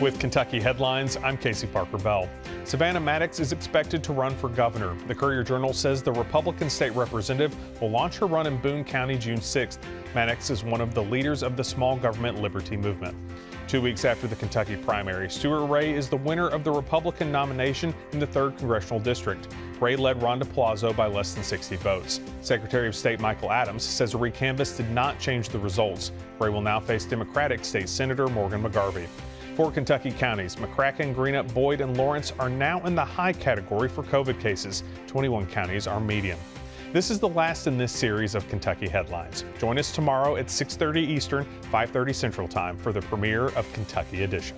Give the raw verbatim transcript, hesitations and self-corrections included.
With Kentucky headlines, I'm Casey Parker-Bell. Savannah Maddox is expected to run for governor. The Courier-Journal says the Republican state representative will launch her run in Boone County June sixth. Maddox is one of the leaders of the small government liberty movement. Two weeks after the Kentucky primary, Stuart Ray is the winner of the Republican nomination in the third Congressional District. Ray led Rhonda Palazzo by less than sixty votes. Secretary of State Michael Adams says a recanvass did not change the results. Ray will now face Democratic State Senator Morgan McGarvey. Four Kentucky counties, McCracken, Greenup, Boyd, and Lawrence are now in the high category for COVID cases. twenty-one counties are medium. This is the last in this series of Kentucky headlines. Join us tomorrow at six thirty Eastern, five thirty Central Time for the premiere of Kentucky Edition.